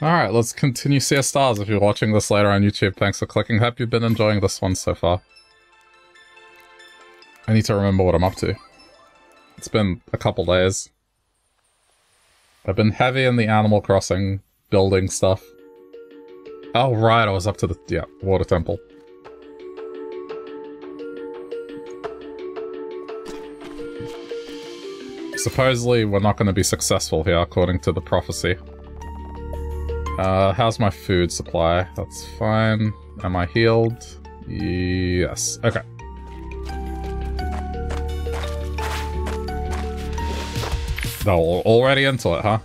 Alright, let's continue Sea of Stars. If you're watching this later on YouTube, thanks for clicking. Hope you've been enjoying this one so far. I need to remember what I'm up to. It's been a couple days. I've been heavy in the Animal Crossing building stuff. Oh right, I was up to the, yeah, water temple. Supposedly we're not going to be successful here according to the prophecy. How's my food supply? That's fine. Am I healed? Yes. Okay. Oh, already into it, huh?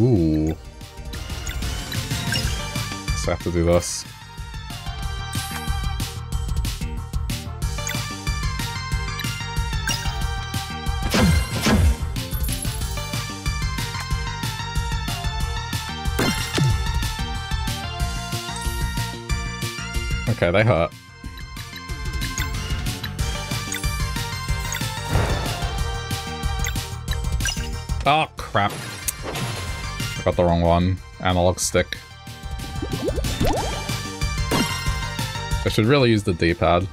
Ooh. Just have to do this. Okay, they hurt. Oh, crap. I got the wrong one. Analog stick. I should really use the D-pad.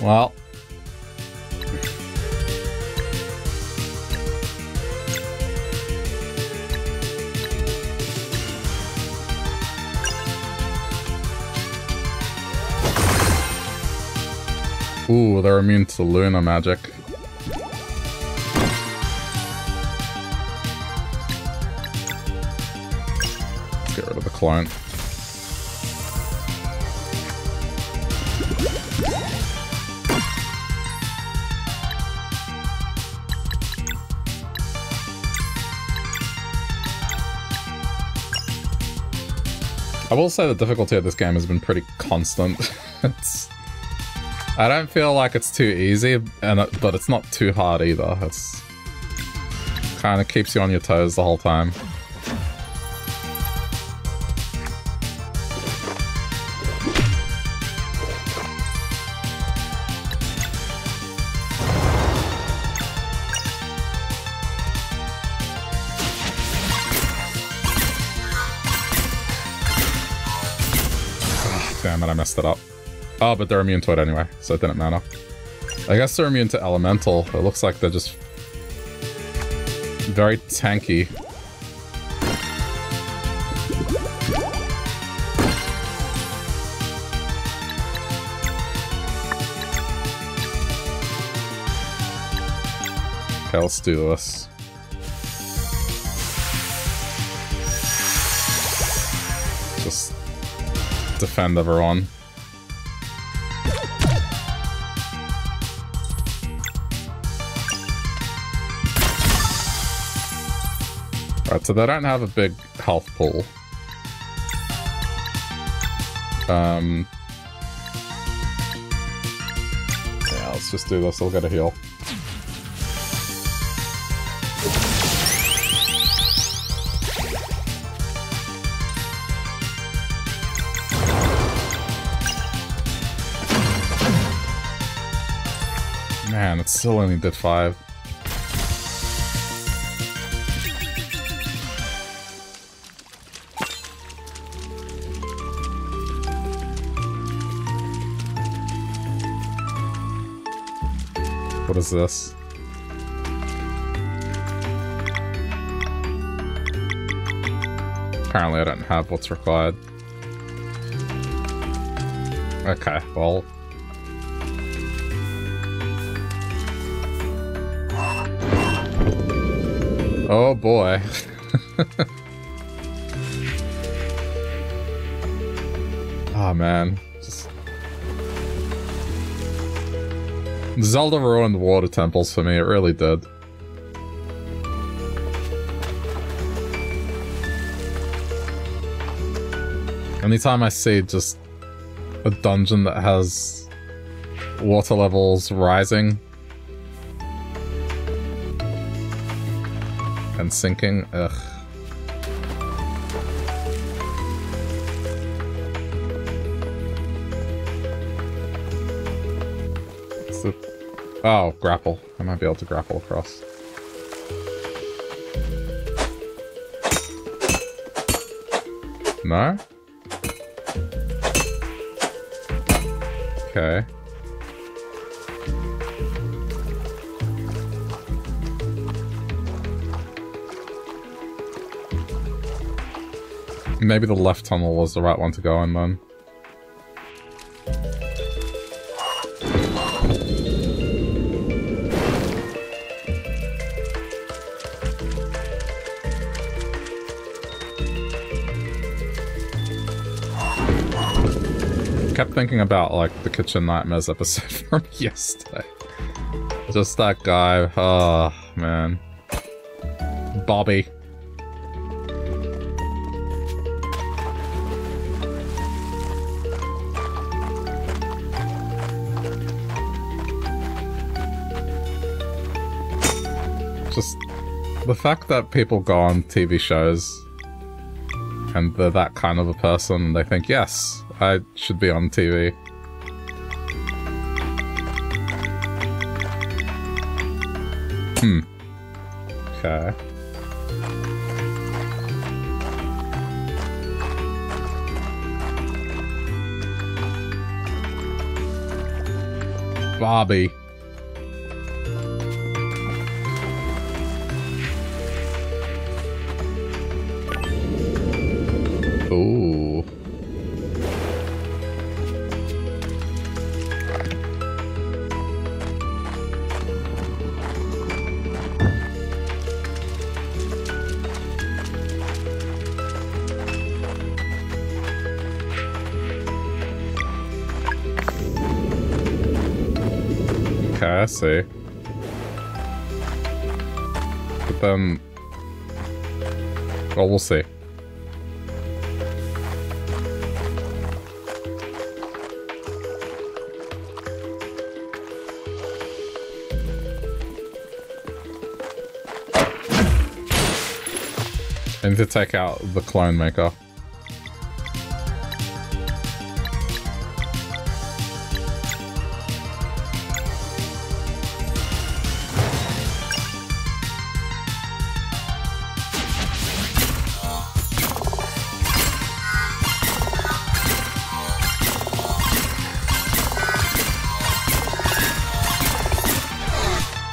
Well. Ooh, they're immune to Luna magic. Let's get rid of the clone. I will say the difficulty of this game has been pretty constant. I don't feel like it's too easy, and but it's not too hard either. It's kind of keeps you on your toes the whole time. Oh, damn it, I messed it up. Oh, but they're immune to it anyway, so it didn't matter. I guess they're immune to elemental. It looks like they're just very tanky. Okay, let's do this. Just defend everyone. Right, so they don't have a big health pool. Yeah, let's just do this. I'll get a heal. Man, it still only did 5. What is this? Apparently I don't have what's required. Okay, well. Oh boy. Oh man. Zelda ruined water temples for me, it really did. Anytime I see just a dungeon that has water levels rising and sinking, ugh. What's the... Oh, grapple. I might be able to grapple across. No? Okay. Maybe the left tunnel was the right one to go in then. Kept thinking about like the Kitchen Nightmares episode from yesterday. Just that guy. Oh man. Bobby. Just the fact that people go on TV shows and they're that kind of a person and they think, yes, I should be on TV. Hmm. Okay. Bobby. Ooh. Okay, I see. But then... Well, we'll see. I need to take out the clone maker.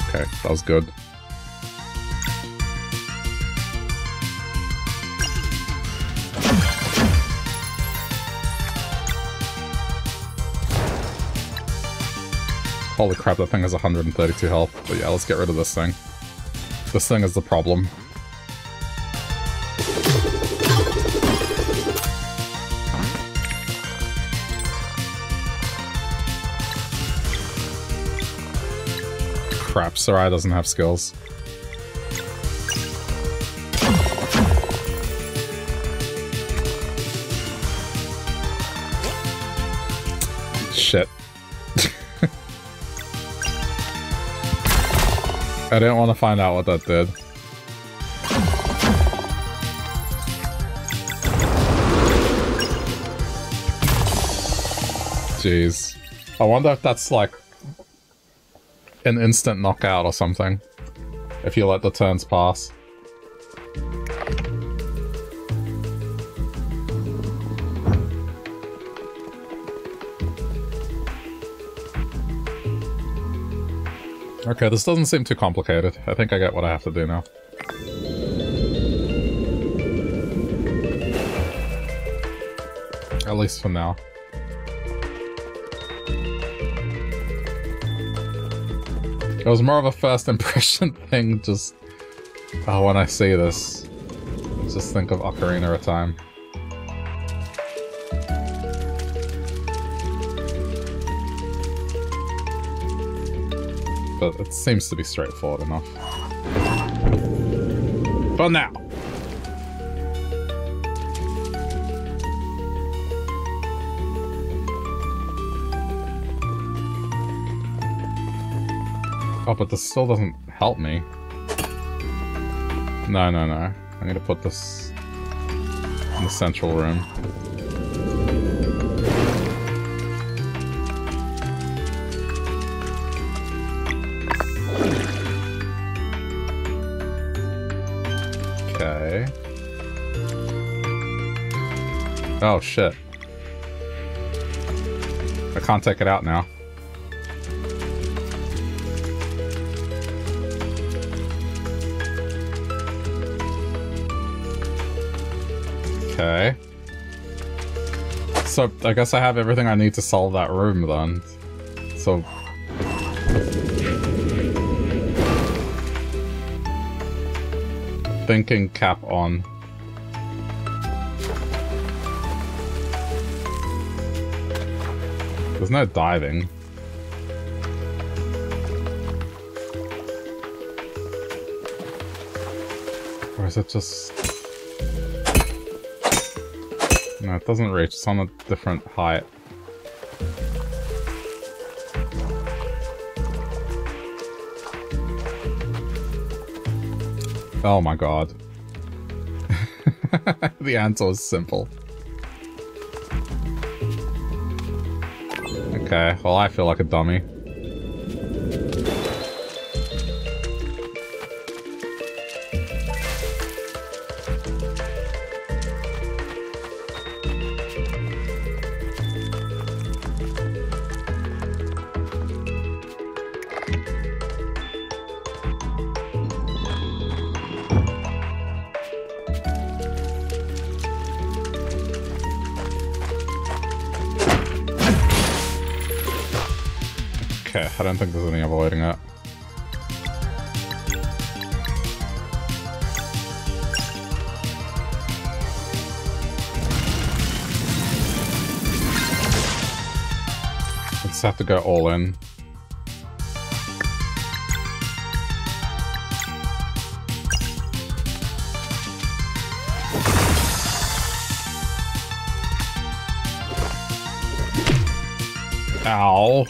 Okay, that was good. Holy crap, that thing has 132 health. But yeah, let's get rid of this thing. This thing is the problem. Crap, Sarai doesn't have skills. Shit. I didn't want to find out what that did. Jeez. I wonder if that's like an instant knockout or something. If you let the turns pass. Okay, this doesn't seem too complicated. I think I get what I have to do now. At least for now. It was more of a first impression thing, just... Oh, when I see this, just think of Ocarina of Time. But it seems to be straightforward enough. For now! Oh, but this still doesn't help me. No, no, no. I need to put this in the central room. Oh, shit. I can't take it out now. Okay. So, I guess I have everything I need to solve that room, then. So... thinking cap on. There's no diving. Or is it just... no, it doesn't reach. It's on a different height. Oh my god. The answer is simple. Okay, well I feel like a dummy. I don't think there's any avoiding it. I just have to go all in. Ow.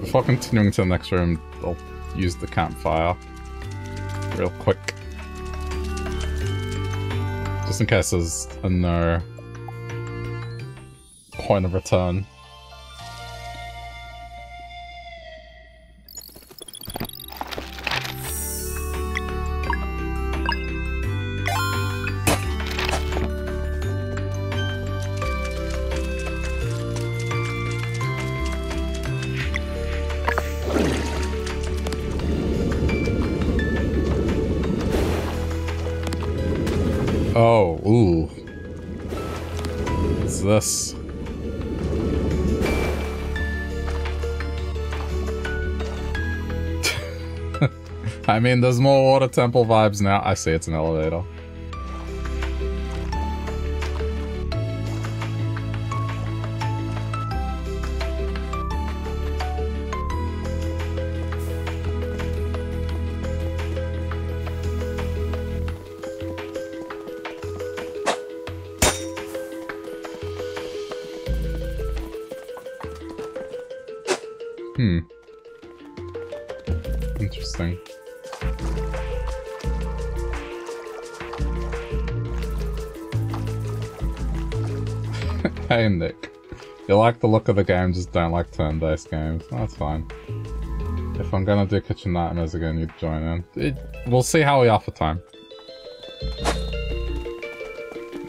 Before continuing to the next room, I'll use the campfire real quick. Just in case there's a no point of return. I mean, there's more water temple vibes now. I see, it's an elevator. Like the look of the game, just don't like turn-based games. That's fine. If I'm gonna do Kitchen Nightmares again, you'd join in. We'll see how we are for time.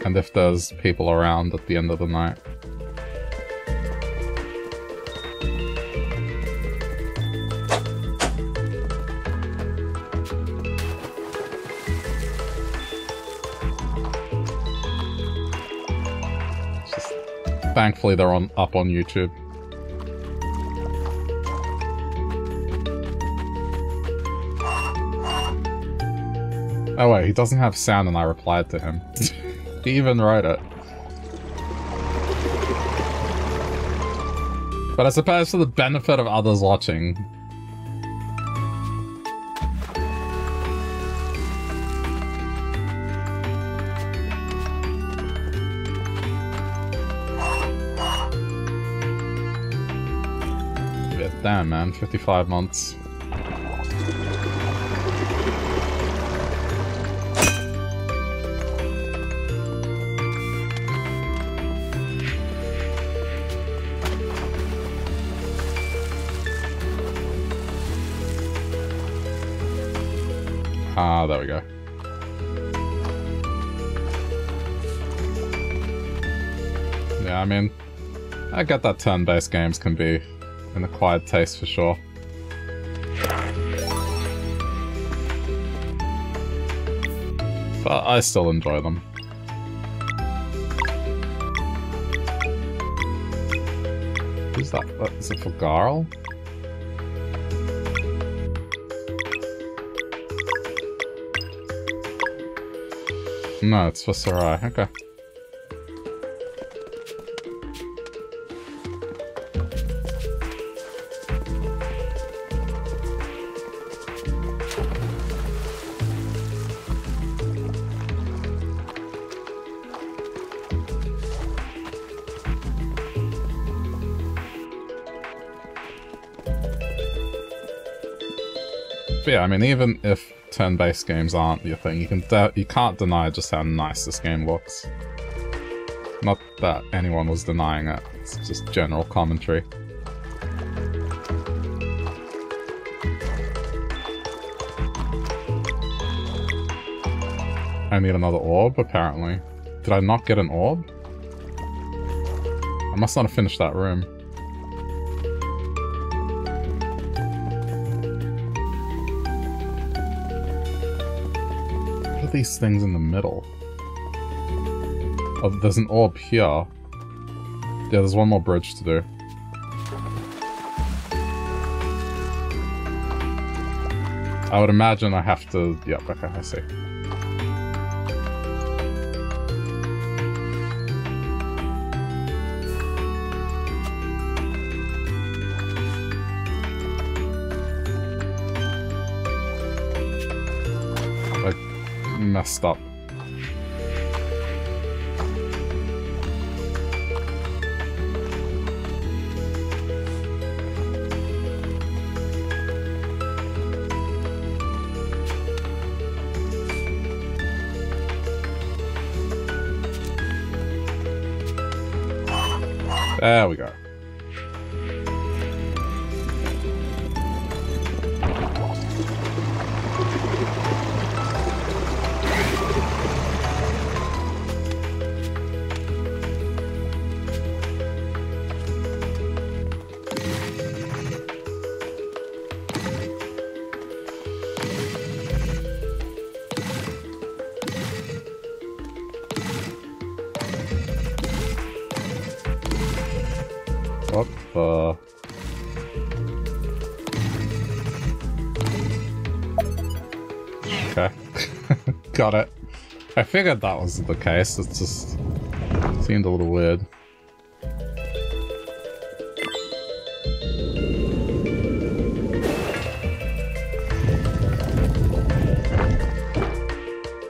And if there's people around at the end of the night. Thankfully, they're up on YouTube. Oh wait, he doesn't have sound and I replied to him. He even wrote it. But I suppose for the benefit of others watching... it. Damn, man. 55 months. Ah, there we go. Yeah, I mean, I get that turn-based games can be an acquired taste for sure. But I still enjoy them. Who's that? Is it for Garl? No, it's for Sarai. Okay. But yeah, I mean, even if turn-based games aren't your thing, you can't deny just how nice this game looks. Not that anyone was denying it, it's just general commentary. I need another orb, apparently. Did I not get an orb? I must not have finished that room. These things in the middle. Oh, there's an orb here. Yeah, there's one more bridge to do. I would imagine I have to... Yep, okay, I see. Messed up. There we go. Got it. I figured that was the case, it just seemed a little weird.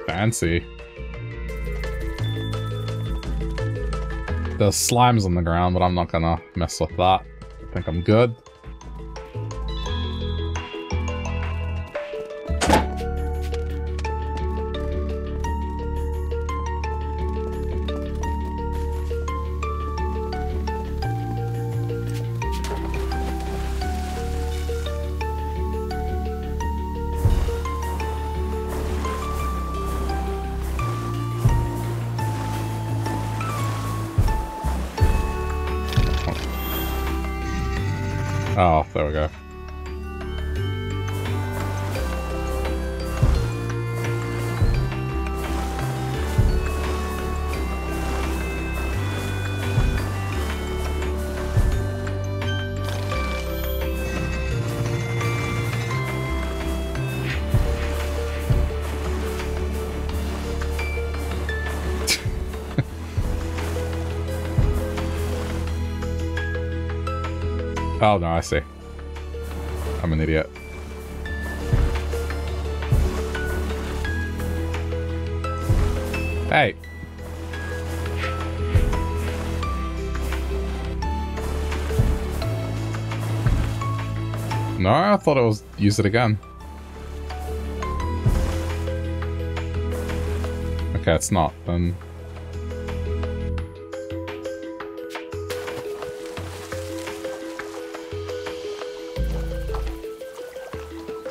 Fancy. There's slimes on the ground, but I'm not gonna mess with that. I think I'm good. Oh, there we go. Oh, no, I see. I'm an idiot. Hey! No, I thought I was use it again. Okay, it's not, then.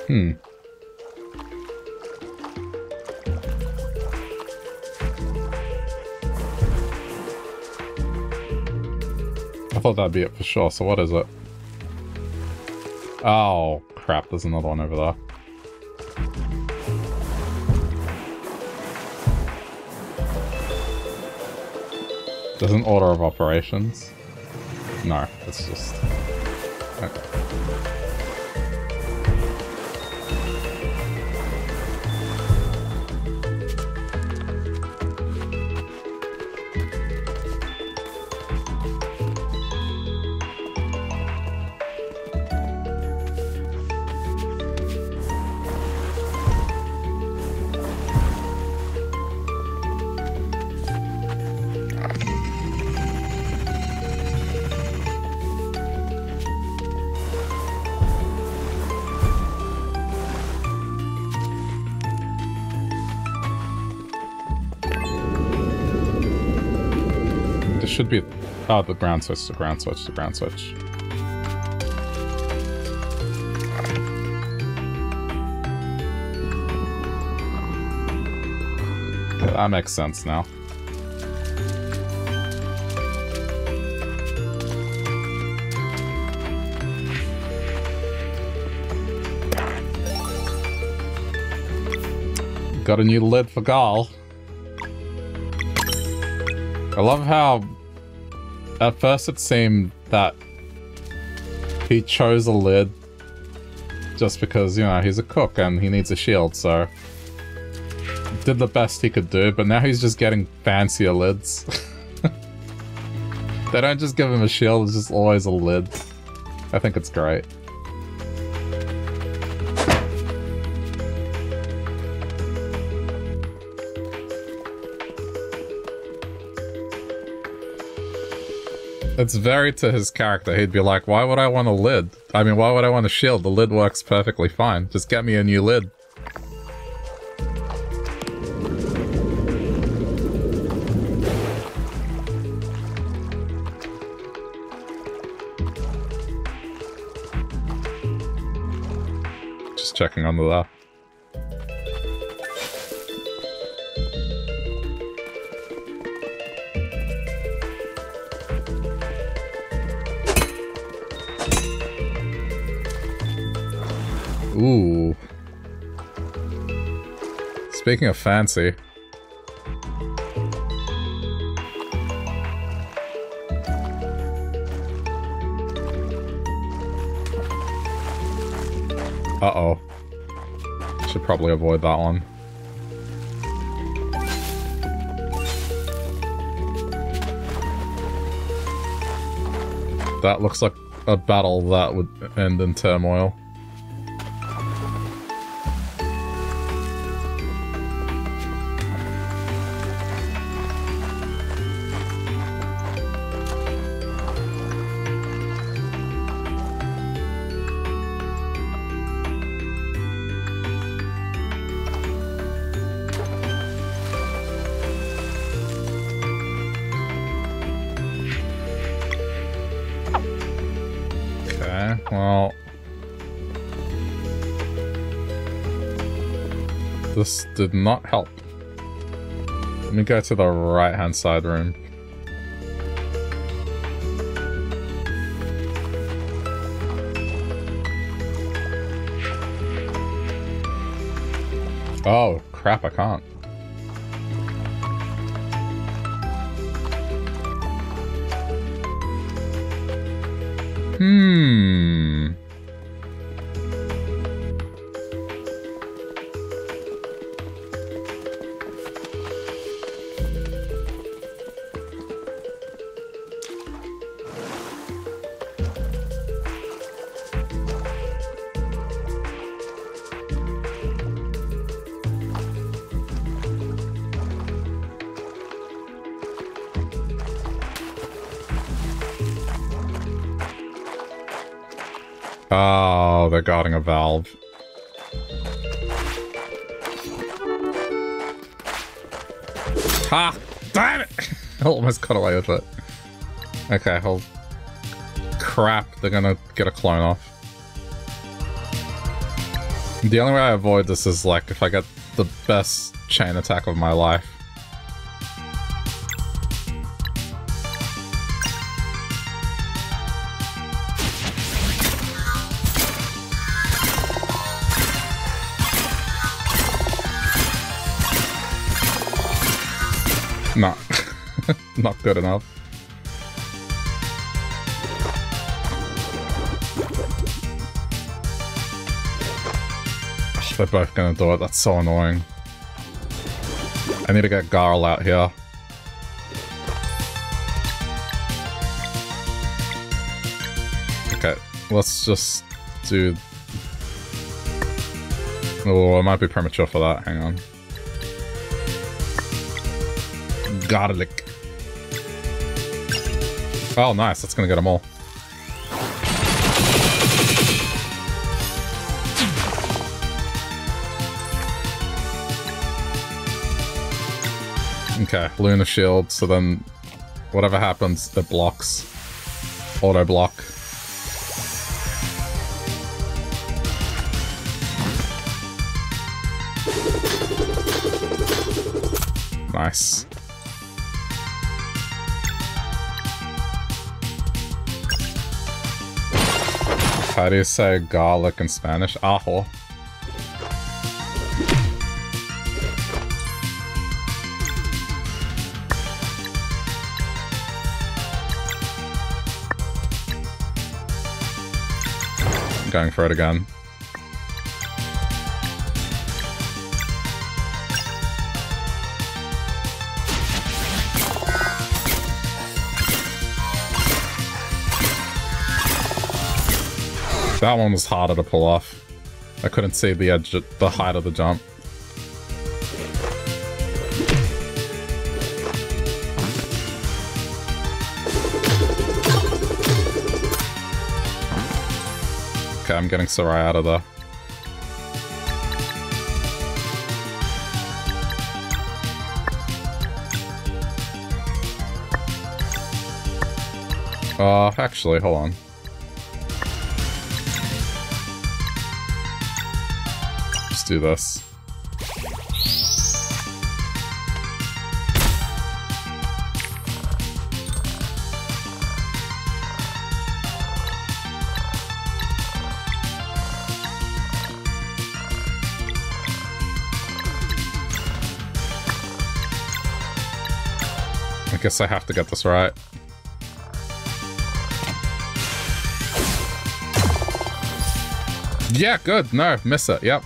Hmm. I thought that'd be it for sure, so what is it? Oh, crap, there's another one over there. There's an order of operations. No, it's just... Okay. Should be... Oh, the ground switch, the ground switch, the ground switch. Okay, that makes sense now. Got a new lid for Gal. I love how... At first it seemed that he chose a lid just because, you know, he's a cook and he needs a shield, so did the best he could do, but now he's just getting fancier lids. They don't just give him a shield, it's just always a lid. I think it's great. It's very to his character. He'd be like, why would I want a lid? I mean, why would I want a shield? The lid works perfectly fine. Just get me a new lid. Just checking on the left. Ooh. Speaking of fancy. Uh-oh. Should probably avoid that one. That looks like a battle that would end in turmoil. This did not help. Let me go to the right-hand side room. Oh, crap, I can't. Hmm... Oh, they're guarding a valve. Ha! Damn it! I almost got away with it. Okay, hold. Crap, they're gonna get a clone off. The only way I avoid this is, like, if I get the best chain attack of my life. No. Not good enough. They're both gonna do it. That's so annoying. I need to get Garl out here. Okay, let's just do... Oh, I might be premature for that. Hang on. Garlic. Oh, nice. That's gonna get them all. Okay, Lunar Shield, so then whatever happens, it blocks. Auto block. Nice. How do you say garlic in Spanish? Ajo. Going for it again. That one was harder to pull off. I couldn't see the edge at the height of the jump. Okay, I'm getting Sarai out of there. Actually, hold on. Let's do this. I guess I have to get this right. Yeah, good. No, miss it. Yep.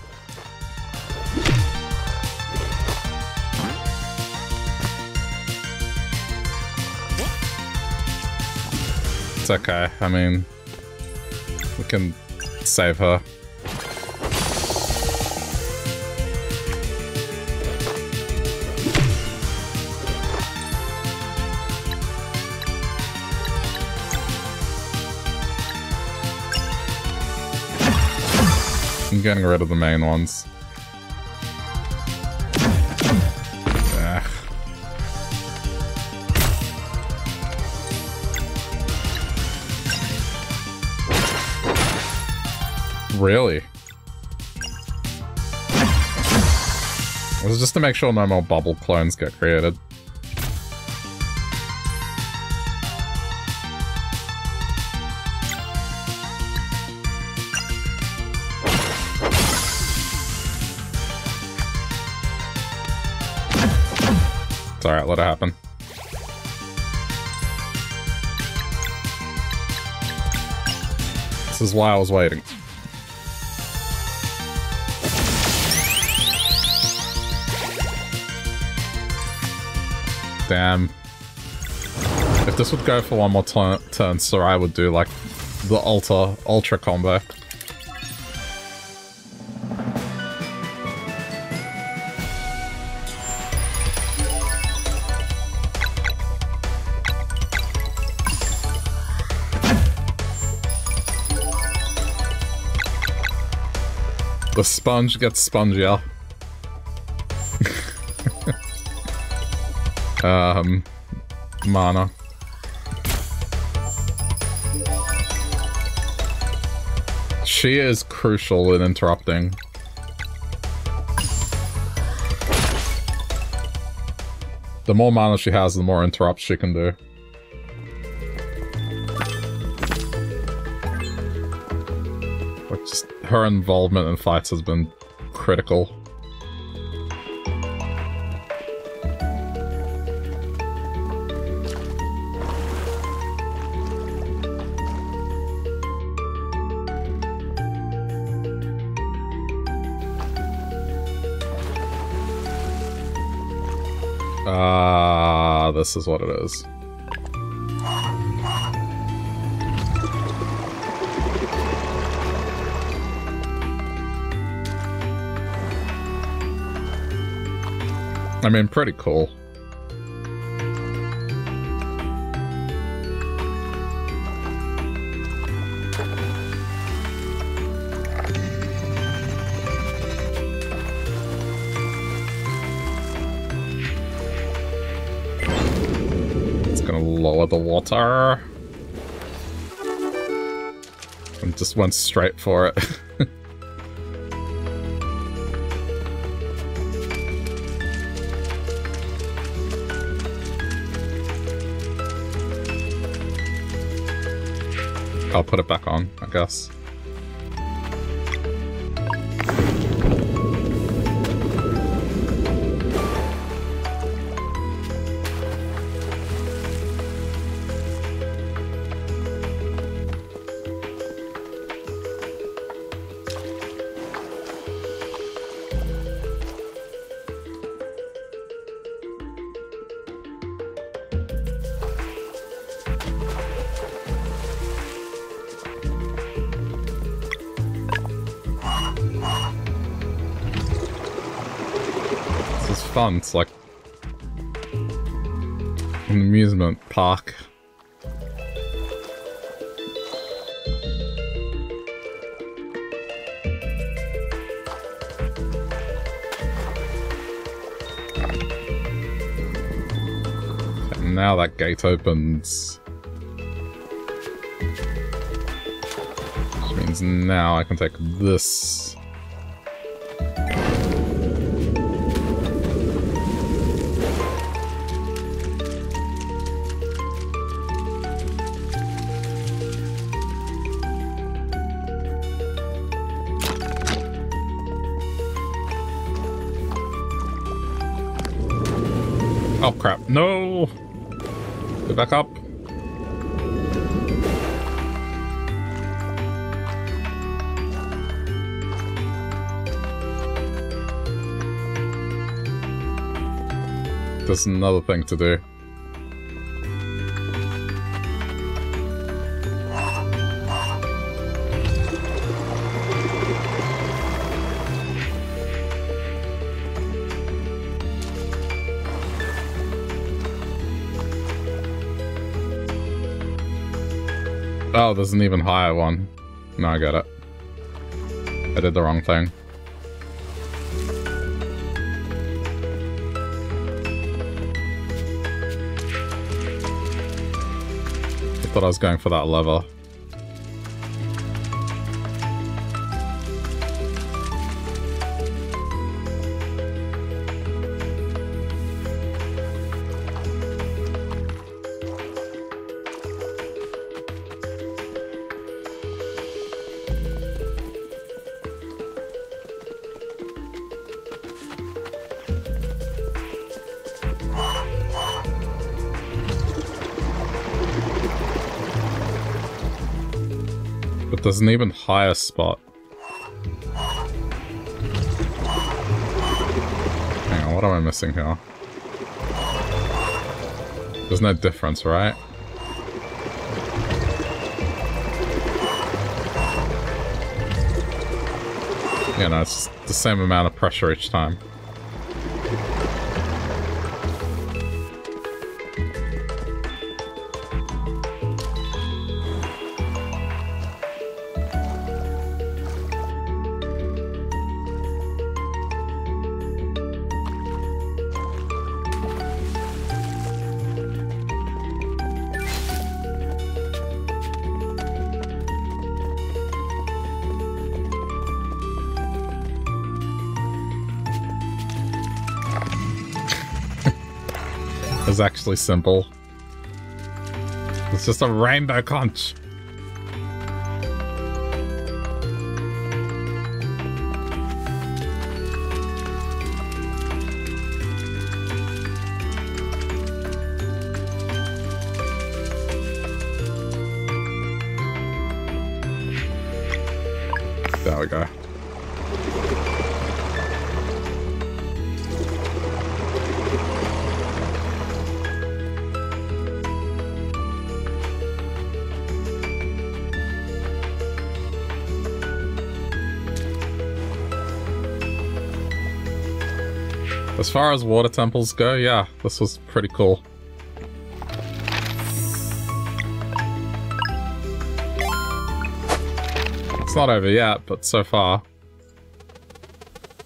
It's okay. I mean, we can save her. Getting rid of the main ones. Ugh. Really? It was just to make sure no more bubble clones get created. Alright, let it happen. This is why I was waiting. Damn. If this would go for one more turn, Sarai would do like the ultra combo. The sponge gets spongier. Mana. She is crucial in interrupting. The more mana she has, the more interrupts she can do. Like, just her involvement in fights has been critical. This is what it is. I mean, pretty cool. The water and just went straight for it. I'll put it back on, I guess. It's like an amusement park. And now that gate opens. Which means now I can take this. Crap, no! Go back up. There's another thing to do. Oh, there's an even higher one. No, I got it. I did the wrong thing. I thought I was going for that lever. There's an even higher spot. Hang on, what am I missing here? There's no difference, right? Yeah, no, it's the same amount of pressure each time. is actually simple. It's just a rainbow conch. There we go. As far as water temples go, yeah, this was pretty cool. It's not over yet, but so far.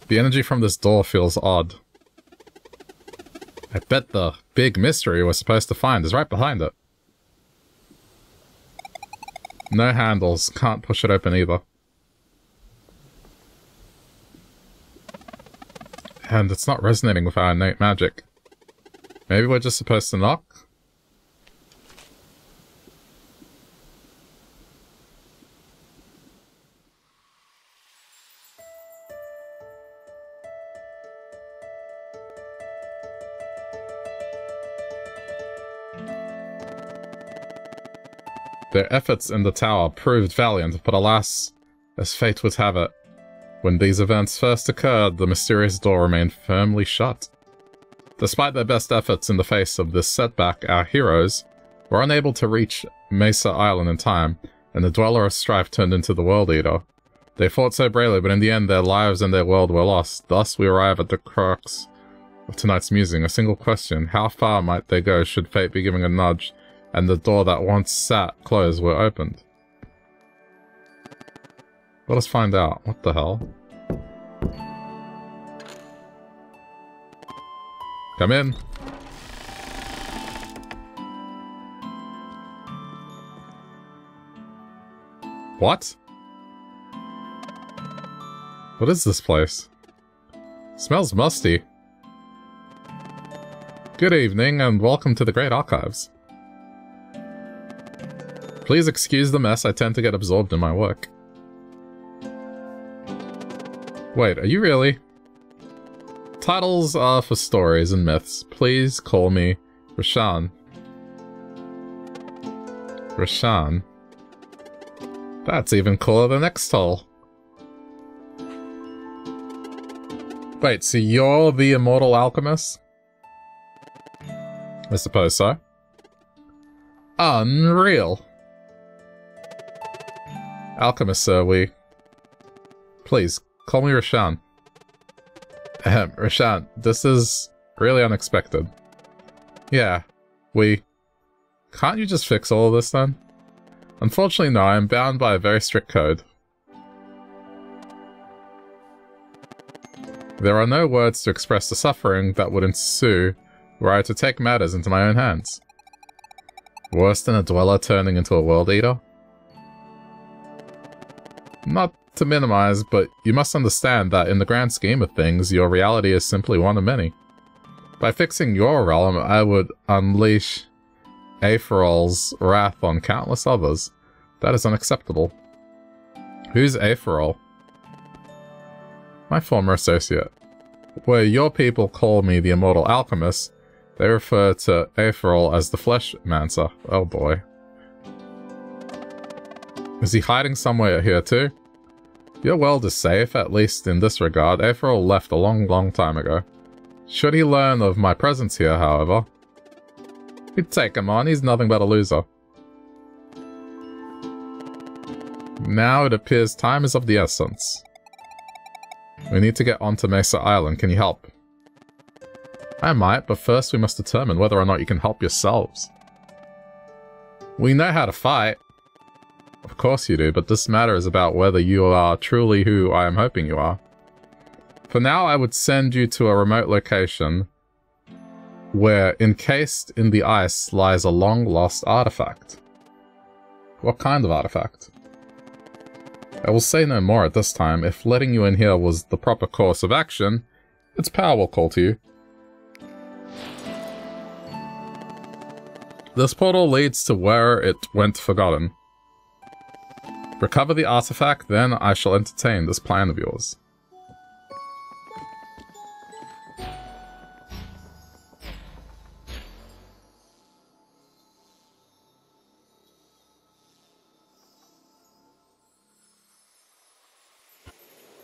The energy from this door feels odd. I bet the big mystery we're supposed to find is right behind it. No handles, can't push it open either. And it's not resonating with our innate magic. Maybe we're just supposed to knock? Their efforts in the tower proved valiant, but alas, as fate would have it, when these events first occurred, the mysterious door remained firmly shut. Despite their best efforts in the face of this setback, our heroes were unable to reach Mesa Island in time, and the Dweller of Strife turned into the World Eater. They fought so bravely, but in the end their lives and their world were lost. Thus we arrive at the crux of tonight's musing, a single question: how far might they go should fate be giving a nudge, and the door that once sat closed were opened? Let us find out. What the hell? Come in. What? What is this place? Smells musty. Good evening and welcome to the Great Archives. Please excuse the mess, I tend to get absorbed in my work. Wait, are you really? Titles are for stories and myths. Please call me Resh'an. Resh'an? That's even cooler than X-Tol. Wait, so you're the immortal alchemist? I suppose so. Unreal. Alchemists are we. Please. Call me Resh'an. Ahem, Resh'an, this is really unexpected. Yeah, we... Can't you just fix all of this then? Unfortunately no, I am bound by a very strict code. There are no words to express the suffering that would ensue were I to take matters into my own hands. Worse than a dweller turning into a world eater? Not to minimize, but you must understand that in the grand scheme of things, your reality is simply one of many. By fixing your realm, I would unleash Aetherol's wrath on countless others. That is unacceptable. Who's Aetherol? My former associate. Where your people call me the Immortal Alchemist, they refer to Aetherol as the Fleshmancer. Oh boy. Is he hiding somewhere here too? Your world is safe, at least in this regard. Aephorul left a long time ago. Should he learn of my presence here, however, we'd take him on. He's nothing but a loser. Now it appears time is of the essence. We need to get onto Mesa Island. Can you help? I might, but first we must determine whether or not you can help yourselves. We know how to fight. Of course you do, but this matter is about whether you are truly who I am hoping you are. For now, I would send you to a remote location where, encased in the ice, lies a long-lost artifact. What kind of artifact? I will say no more at this time. If letting you in here was the proper course of action, its power will call to you. This portal leads to where it went forgotten. Recover the artifact, then I shall entertain this plan of yours.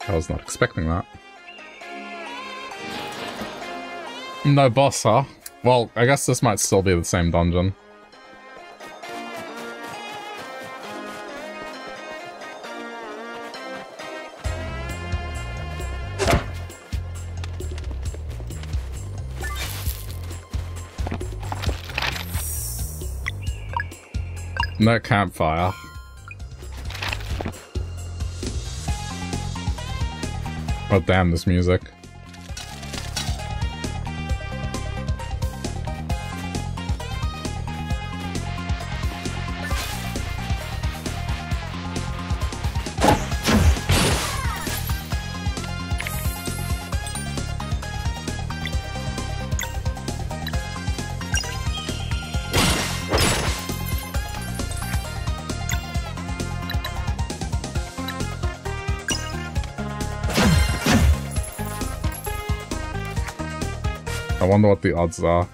I was not expecting that. No boss, huh? Well, I guess this might still be the same dungeon. No campfire. Oh damn, this music. I wonder what the odds are.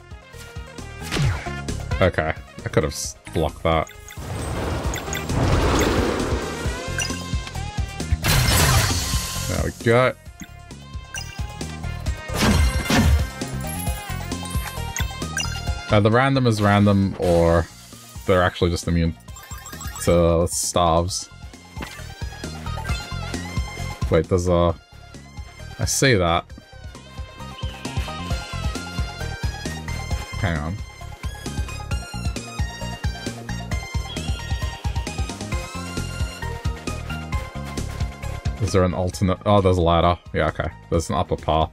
Okay, I could have blocked that. There we go. The random is random, or they're actually just immune to starves. Wait, there's a... I see that. Hang on. Is there an alternate? Oh, there's a ladder. Yeah, okay. There's an upper path.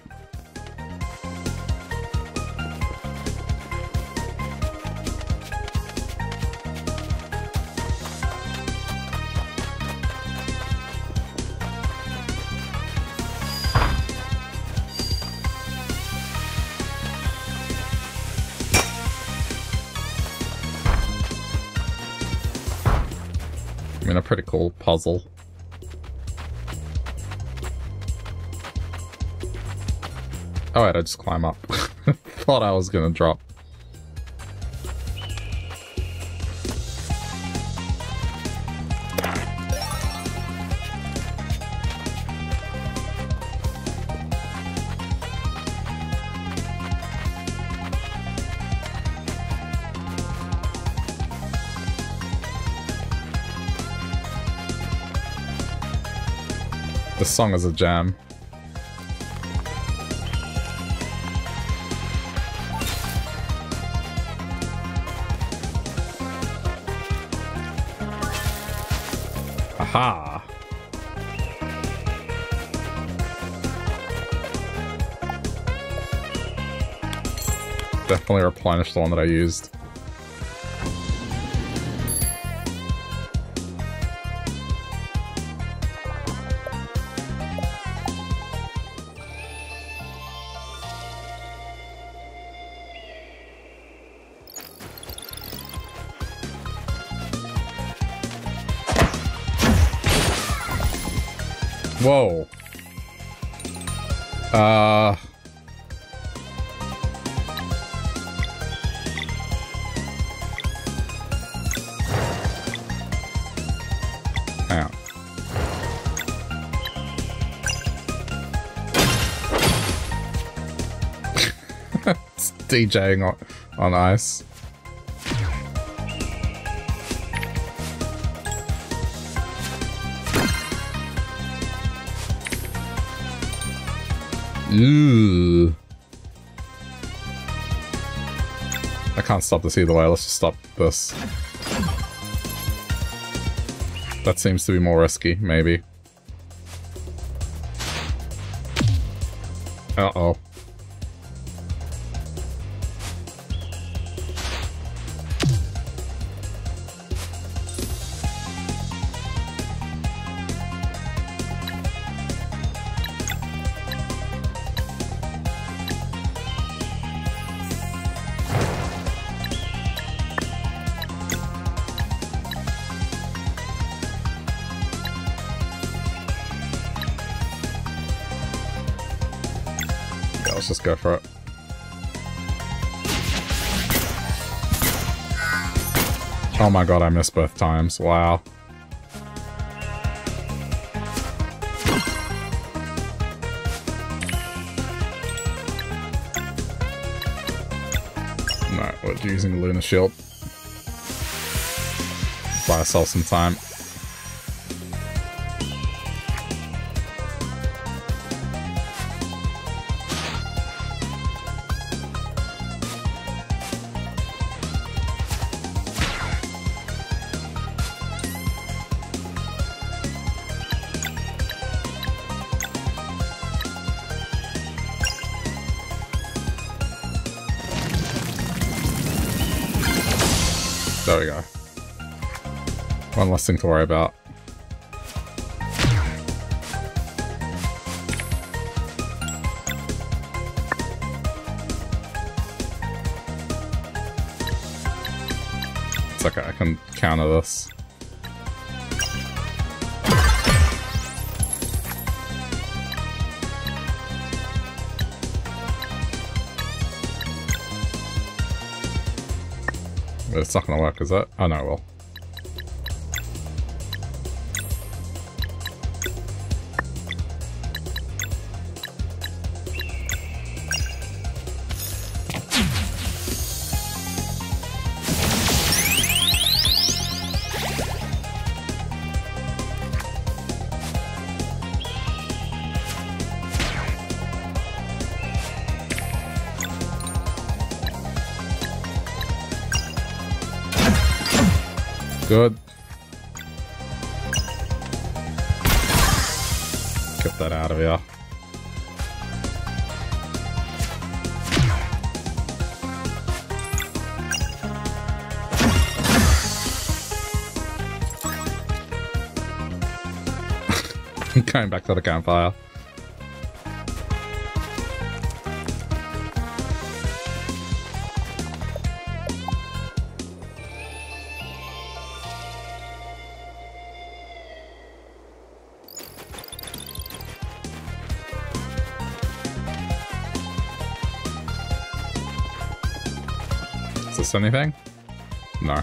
Pretty cool puzzle. Oh, wait, I just climb up. Thought I was gonna drop. This song is a jam. Aha! Definitely replenished the one that I used. Whoa. Hang on. It's DJing on ice. Ooh. I can't stop this either way, let's just stop this. That seems to be more risky, maybe. Uh-oh. let's just go for it. Oh my god, I missed both times. Wow. No, we're using Lunar Shield. Buy ourselves some time. There we go. One less thing to worry about. It's okay, I can counter this. It's not gonna work, is it? Oh no, it will. Good. Get that out of here. I'm going back to the campfire. Anything? No.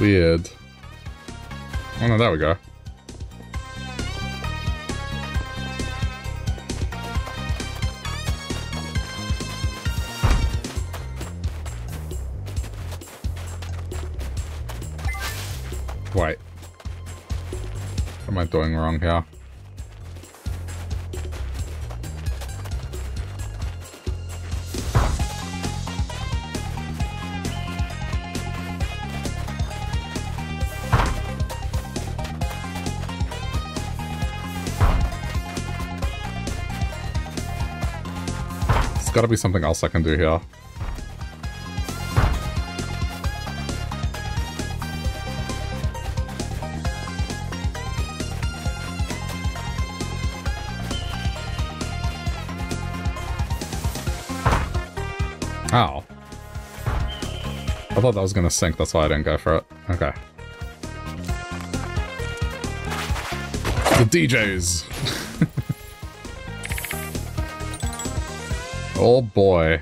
Weird. Oh no, there we go. Wait. What am I doing wrong here? There's gotta be something else I can do here. Ow. I thought that was gonna sink, that's why I didn't go for it. Okay. The DJs! Oh boy.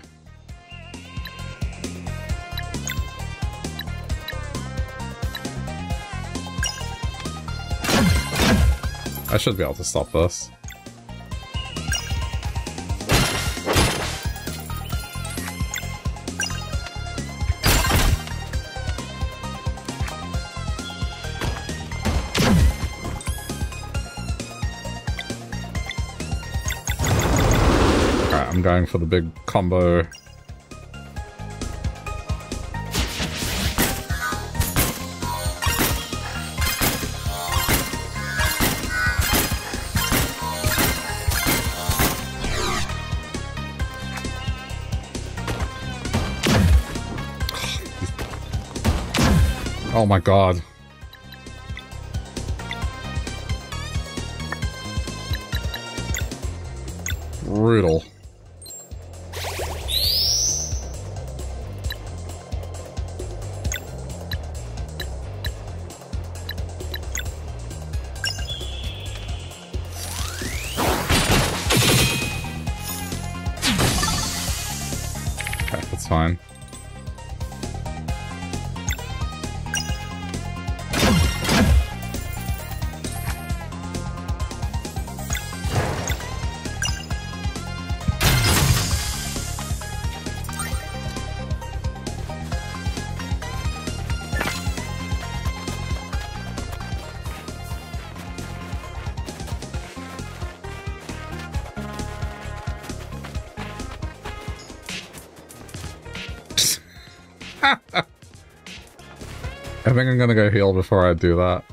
I should be able to stop this. Going for the big combo. Oh my god. Brutal. I think I'm gonna go heal before I do that.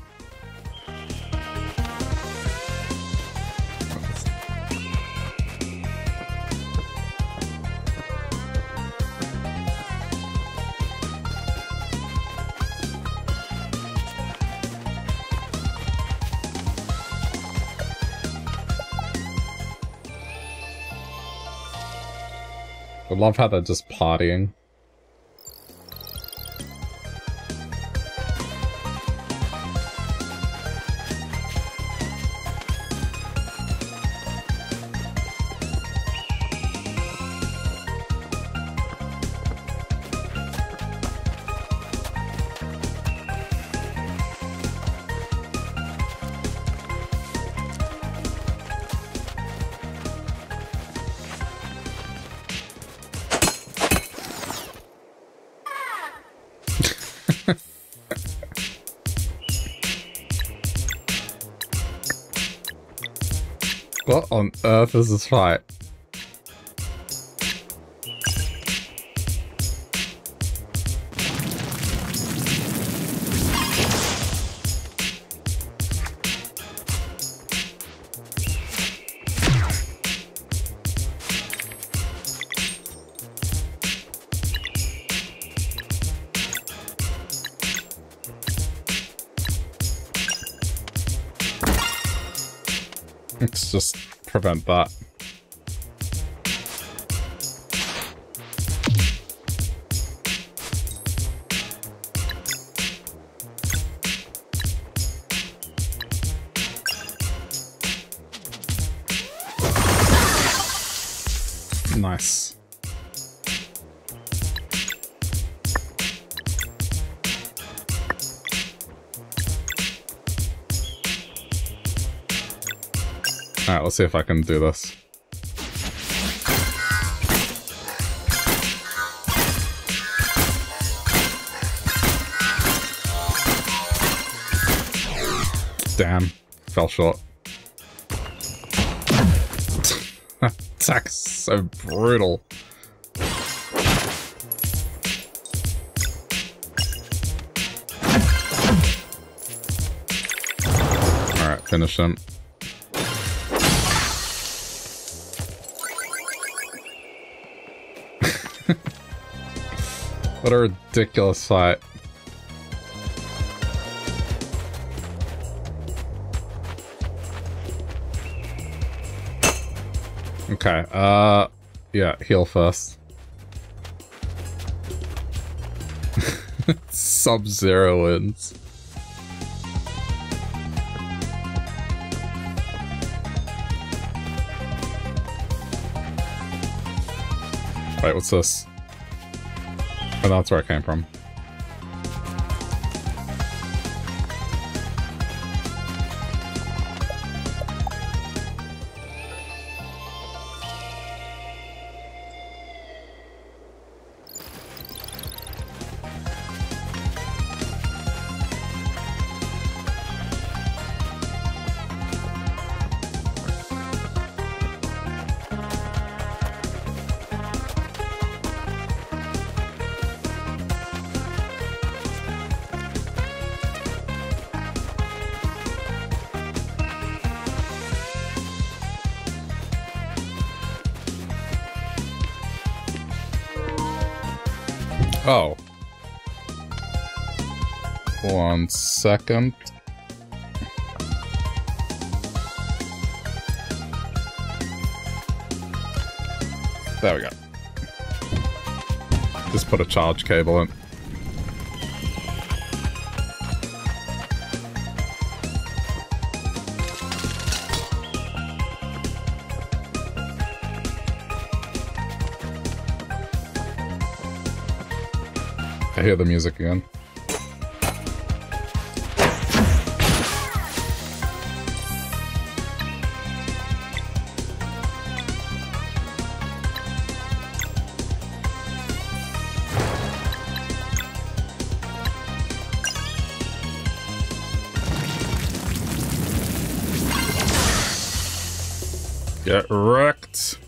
I love how they're just partying. Earth is this fight. It's just prevent that. Nice. Alright, let's see if I can do this. Damn, fell short. That attack's so brutal. Alright, finish him. What a ridiculous fight. Okay, yeah, heal first. Sub-Zero wins. Wait, what's this? Oh, that's where I came from. One second. There we go. Just put a charge cable in. I hear the music again. Get wrecked.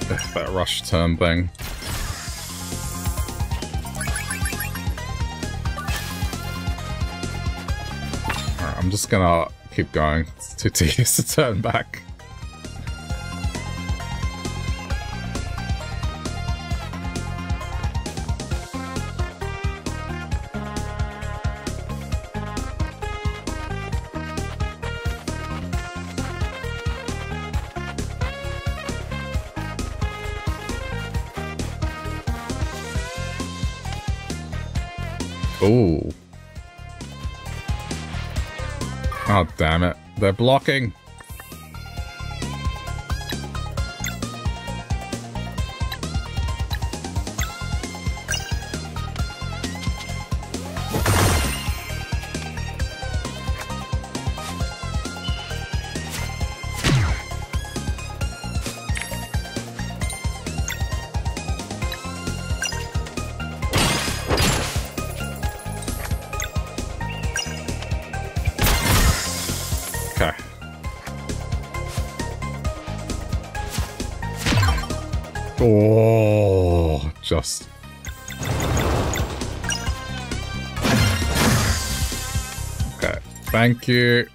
Ugh, that rush turn thing. I'm just gonna keep going. It's too tedious to turn back. Ooh. Oh, damn it. They're blocking. Oh, just. Okay, thank you.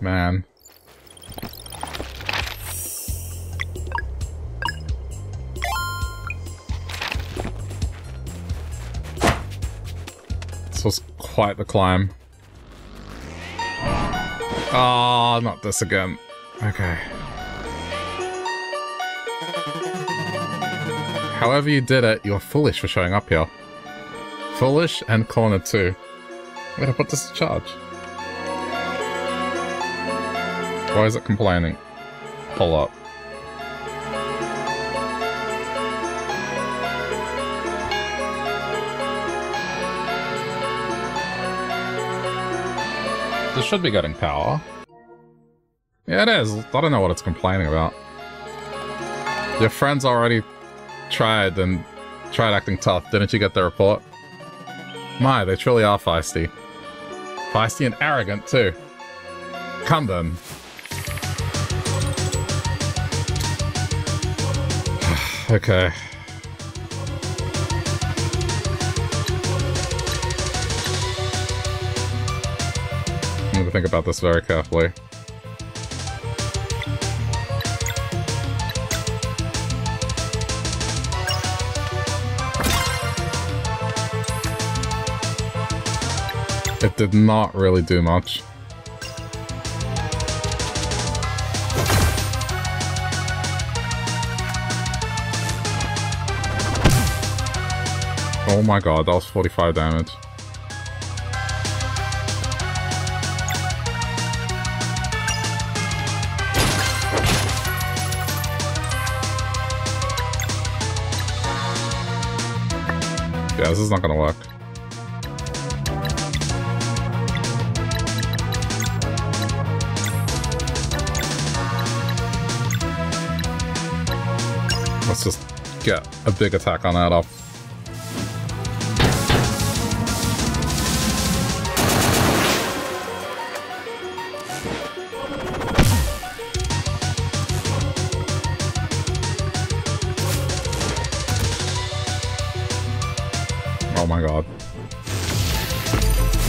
Man. Was quite the climb. Ah, oh, not this again. Okay. However you did it, you're foolish for showing up here. Foolish and cornered too. I'm gonna put this to charge. Why is it complaining? Pull up. This should be getting power. Yeah, it is. I don't know what it's complaining about. Your friends already tried acting tough. Didn't you get the report? My, they truly are feisty. Feisty and arrogant, too. Come then. Okay. Think about this very carefully. It did not really do much. Oh my god, that was 45 damage. Yeah, this is not gonna work. Let's just get a big attack on that off.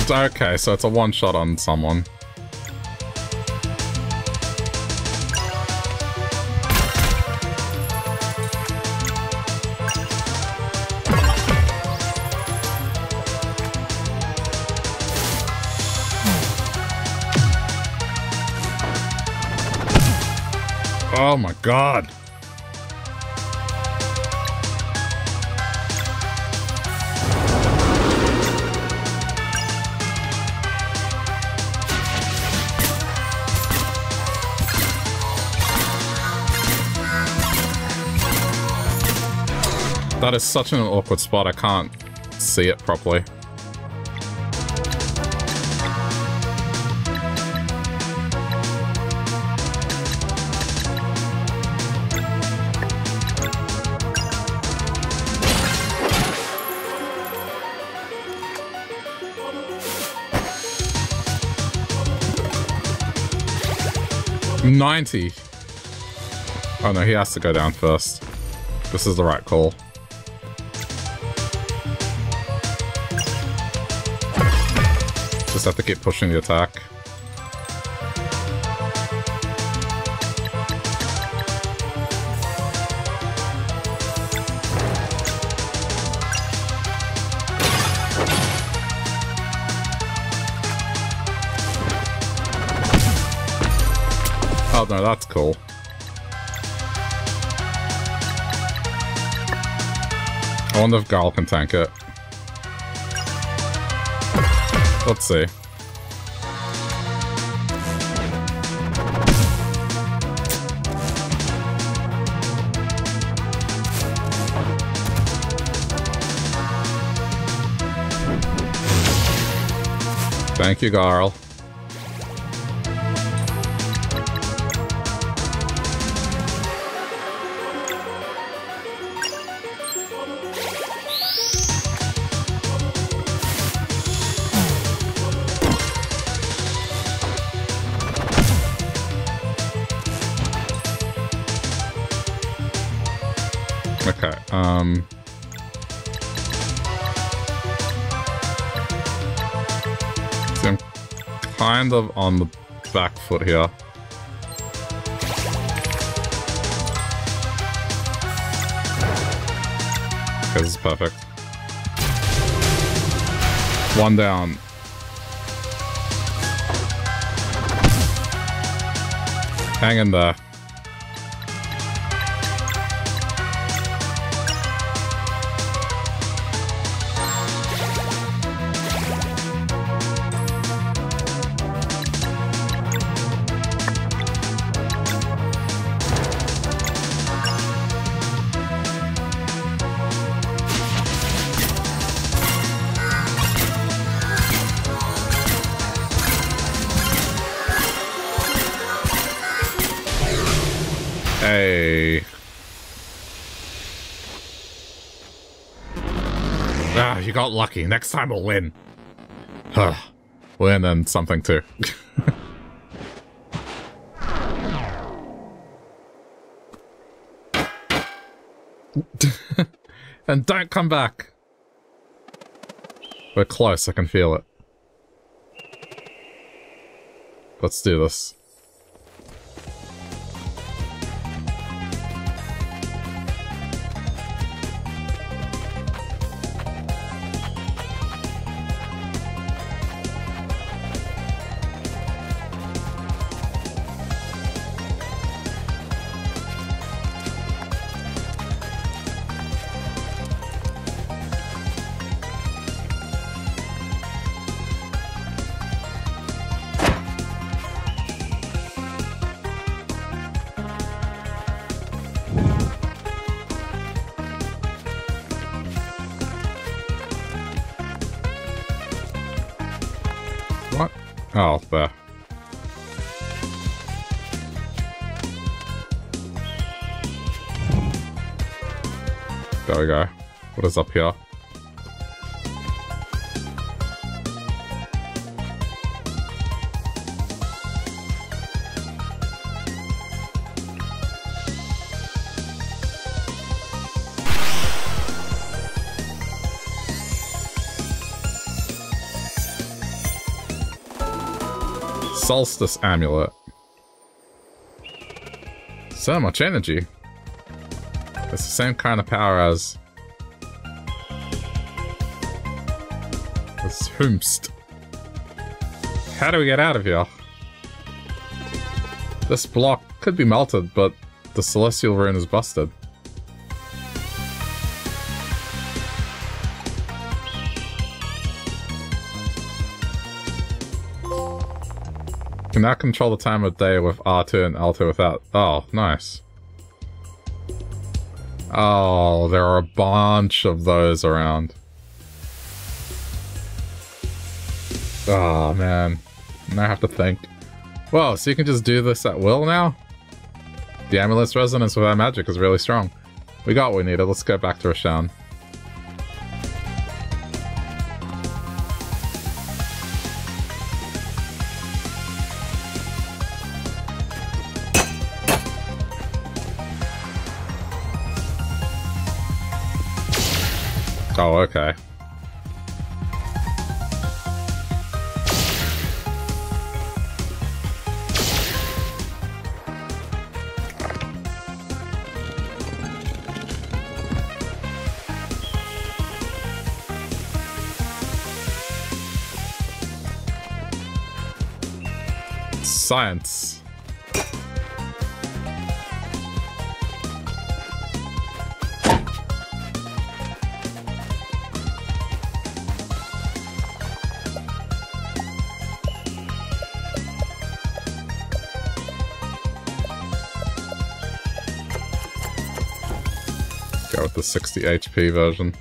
Okay, so it's a one-shot on someone. Oh my god. That is such an awkward spot, I can't see it properly. Oh no, he has to go down first. This is the right call. Just have to keep pushing the attack. Oh no, that's cool. I wonder if Gal can tank it. Let's see. Thank you, Garl. So I'm kind of on the back foot here. Okay, this is perfect. One down. Hang in there. Got lucky. Next time we'll win. Win and something too. And don't come back. We're close. I can feel it. Let's do this. Oh, there. There we go. What is up here? Solstice amulet. So much energy. It's the same kind of power as... this Hoomst. How do we get out of here? This block could be melted, but the Celestial Rune is busted. Can now control the time of day with R2 and L2 without... oh, nice. Oh, there are a bunch of those around. Oh, man. Now I have to think. Whoa, so you can just do this at will now? The amulet's resonance with our magic is really strong. We got what we needed. Let's go back to Resh'an. Oh, okay. Science. Go with the 60 HP version.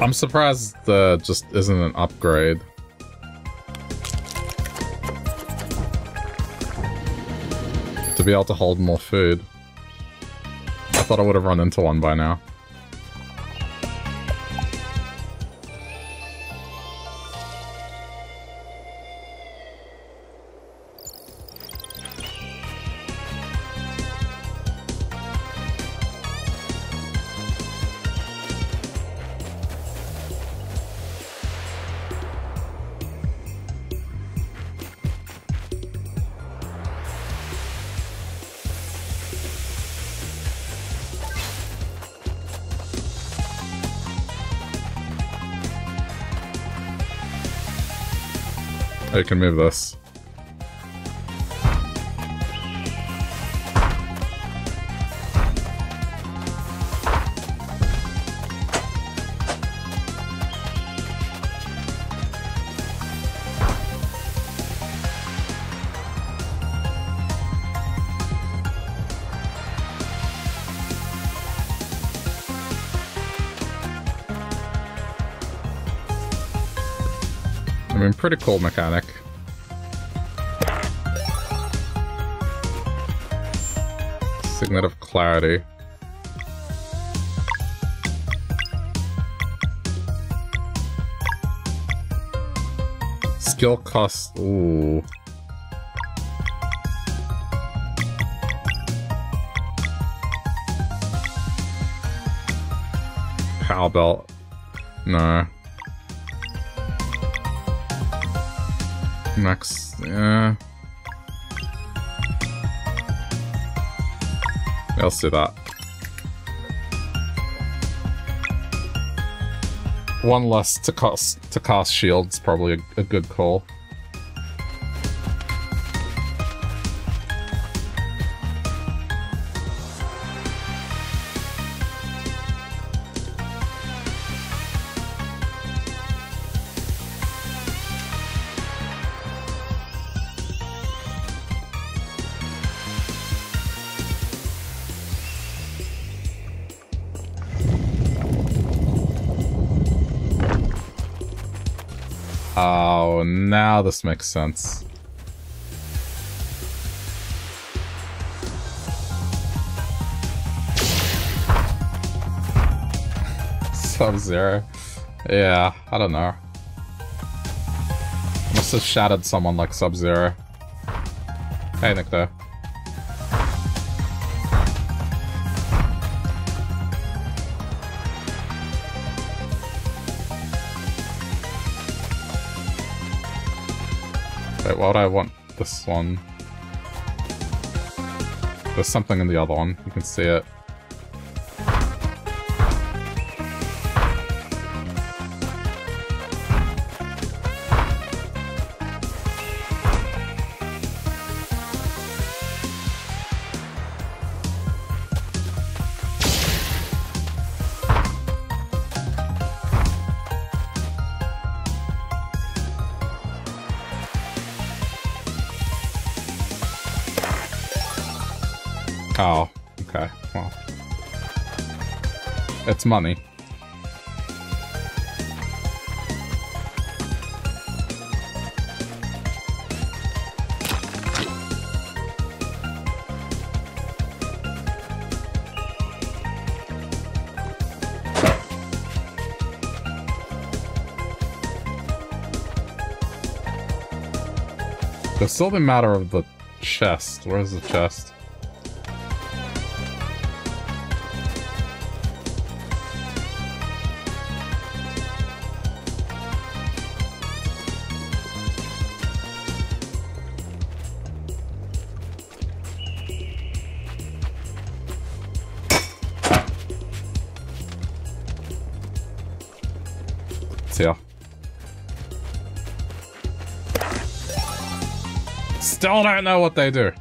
I'm surprised there just isn't an upgrade. To be able to hold more food. I thought I would have run into one by now. I can move this. Pretty cool mechanic. Signet of Clarity. Skill cost. Ooh. Power Belt. No. Max, yeah. Let's do that. One less to cast shields, probably a good call. Now this makes sense. Sub-Zero. Yeah, I don't know. I must have shattered someone like Sub-Zero. Hey, Nick, though. Wait, why would I want this one? There's something in the other one. You can see it. Oh, okay, well. It's money. There's still the matter of the chest. Where's the chest? Still don't know what they do.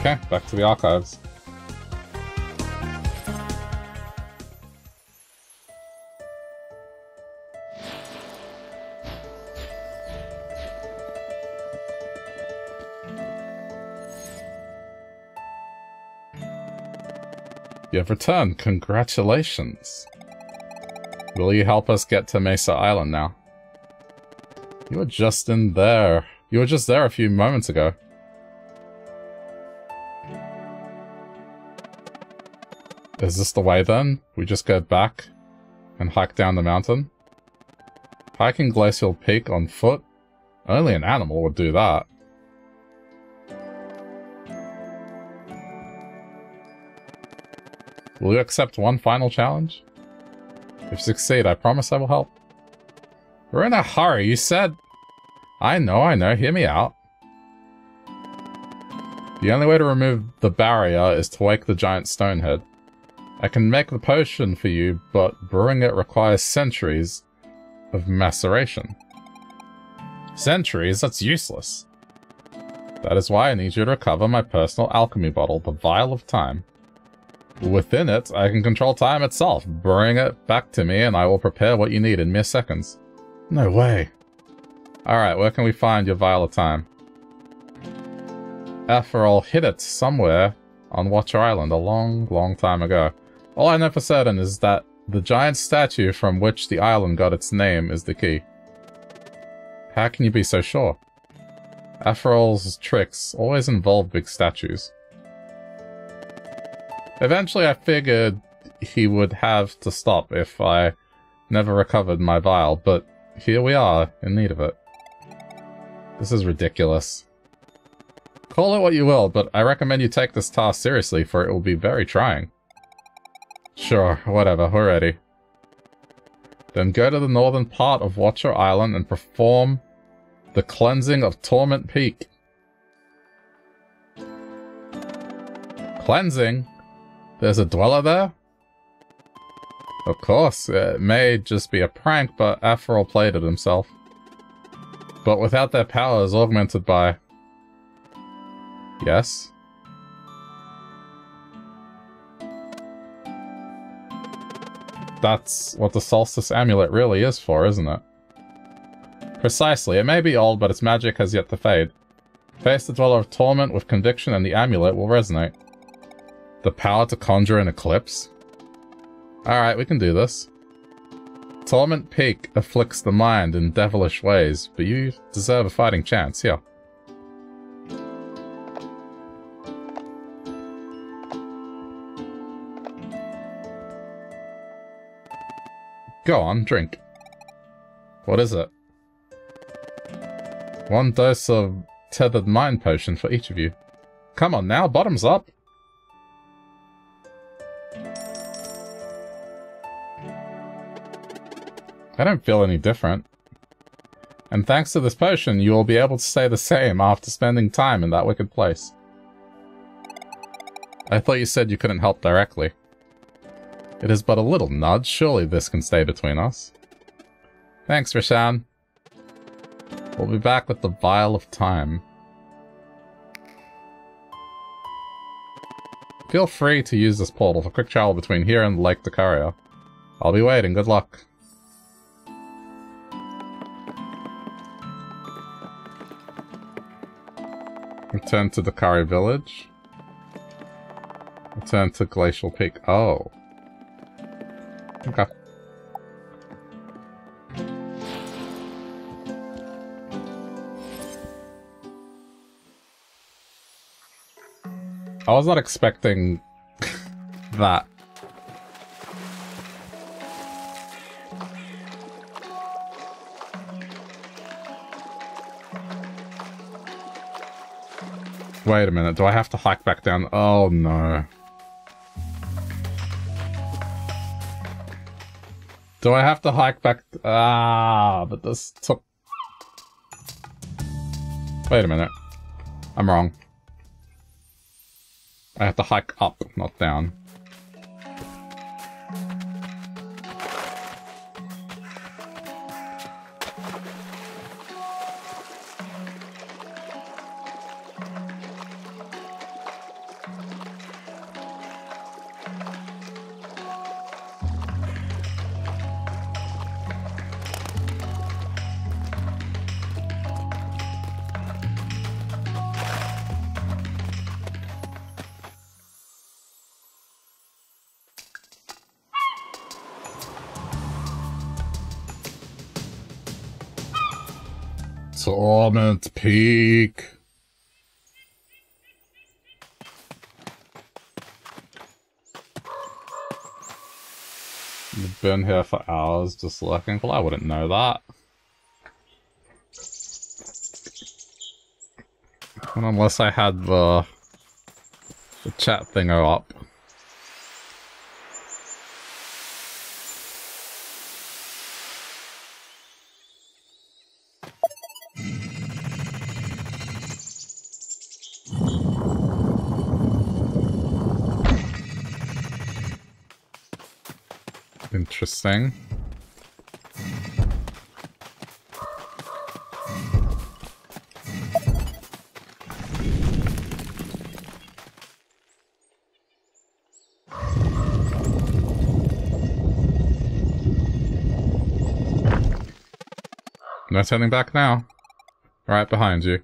Okay, back to the archives. You have returned. Congratulations. Will you help us get to Mesa Island now? You were just in there. You were just there a few moments ago. Is this the way then? We just go back and hike down the mountain? Hiking Glacial Peak on foot? Only an animal would do that. Will you accept one final challenge? If you succeed, I promise I will help. We're in a hurry, you said. I know, hear me out. The only way to remove the barrier is to wake the giant stonehead. I can make the potion for you, but brewing it requires centuries of maceration. Centuries? That's useless. That is why I need you to recover my personal alchemy bottle, the Vial of Time. Within it, I can control time itself. Bring it back to me and I will prepare what you need in mere seconds. No way. Alright, where can we find your Vial of Time? Aephorul hid it somewhere on Watcher Island a long, long time ago. All I know for certain is that the giant statue from which the island got its name is the key. How can you be so sure? Aephorul's tricks always involve big statues. Eventually I figured he would have to stop if I never recovered my vial, but here we are, in need of it. This is ridiculous. Call it what you will, but I recommend you take this task seriously, for it will be very trying. Sure, whatever, we're ready. Then go to the northern part of Watcher Island and perform the cleansing of Torment Peak. Cleansing? There's a dweller there? Of course, it may just be a prank, but Aephorul played it himself. But without their powers augmented by... Yes? That's what the Solstice amulet really is for, isn't it? Precisely. It may be old, but its magic has yet to fade. Face the Dweller of Torment with conviction and the amulet will resonate. The power to conjure an eclipse? Alright, we can do this. Torment Peak afflicts the mind in devilish ways, but you deserve a fighting chance. Here. Go on, drink. What is it? 1 dose of tethered mind potion for each of you. Come on now, bottoms up! I don't feel any different. And thanks to this potion, you will be able to stay the same after spending time in that wicked place. I thought you said you couldn't help directly. It is but a little nudge. Surely this can stay between us. Thanks, Resh'an. We'll be back with the Vial of Time. Feel free to use this portal for quick travel between here and Lake Docarria. I'll be waiting. Good luck. Return to Docarria Village. Return to Glacial Peak. Oh. Okay. I was not expecting that. Wait a minute, do I have to hike back down? Oh no. Do I have to hike back? Ah, but this took... Wait a minute. I'm wrong. I have to hike up, not down. Torment Peak. You've been here for hours just looking. Well, I wouldn't know that. And unless I had the chat thing up. Interesting. No turning back now. Right behind you.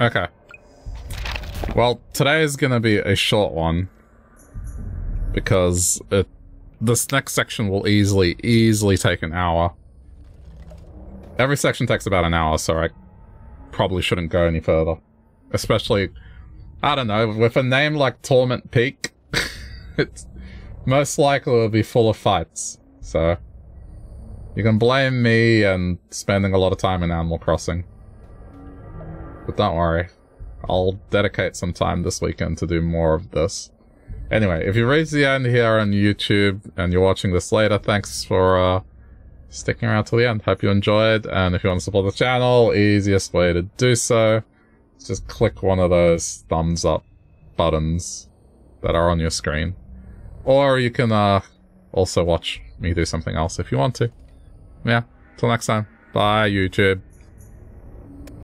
Okay. Well, today is gonna be a short one because this next section will easily take an hour. Every section takes about an hour, so I probably shouldn't go any further. Especially, I don't know, with a name like Torment Peak, it's most likely will be full of fights. So you can blame me and spending a lot of time in Animal Crossing. But don't worry, I'll dedicate some time this weekend to do more of this. Anyway, if you reach the end here on YouTube and you're watching this later, thanks for sticking around till the end. Hope you enjoyed, and if you want to support the channel, easiest way to do so is just click one of those thumbs up buttons that are on your screen. Or you can also watch me do something else if you want to. Yeah, till next time. Bye, YouTube.